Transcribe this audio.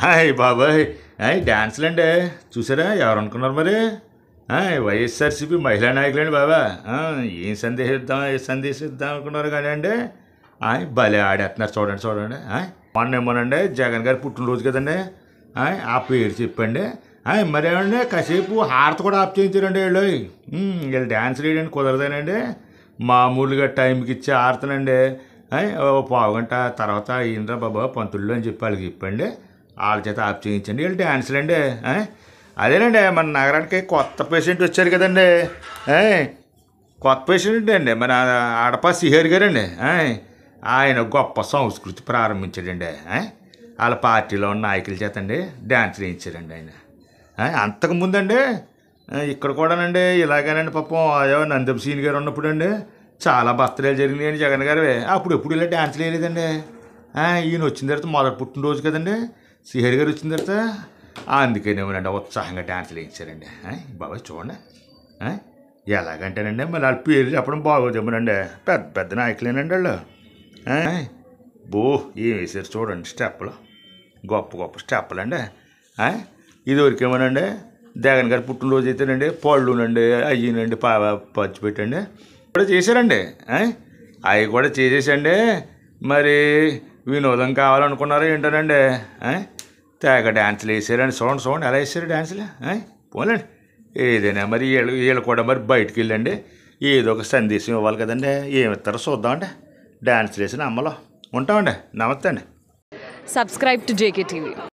Hi, Baba. Hi, dance land. Chusera, yaar unkunar mare. Hi, YSRCP Mahila Naikland Baba. Ye sandesh idda unkunar ganande. Hi, bale adatna sodan. Hi, panne manande jagan gar putun roz gadande. Hi, apir chipande. Hi, marayande kasepu heart ko da apche inchirande eloi. Yel dance reading kodardanande. Maamulga time kichcha arthanande. Hi, paaganta tarata indra Baba pantullan jippal gippande. All that up change and you'll dance and eh? I didn't man Nagaran caught the patient to check the day, eh? Caught patient and Arpasi here getting, eh? I know Goppa songs good pram incident, eh? I'll party on Nike Jet and day, dance incident, eh? Antamundan day, you crocodile and day, you like an papa, and the senior on the pudding day, Chala Bastel Jerry and Jaganagare, I put a puddle dance lady than day, eh? You know, Chinder to mother put those getting day. See here, girl, Chinderta, and the Kenyan and what's a dance lecture and eh, Baba Chona, eh? Yala content and them, and I'll peer up from Bob with them and pet the night clean and dollar, eh? Boo, he is a student staple, gop staple and eh? Either came and they can get put to lose it and a Paul Lund and Ajin and Pava Punch bit and a chaser and eh? I got a chaser and Mary. We know that Karan Konari internet, eh? Tag a dance laser and so on, I said dance, eh? Poland. Eh, then a Marie yellow quarter bite kill and day. Eh, though send this in Valka than day, eh, Tarso Dante. Dance lesson Amala. One Namaste. Subscribe to JKTV.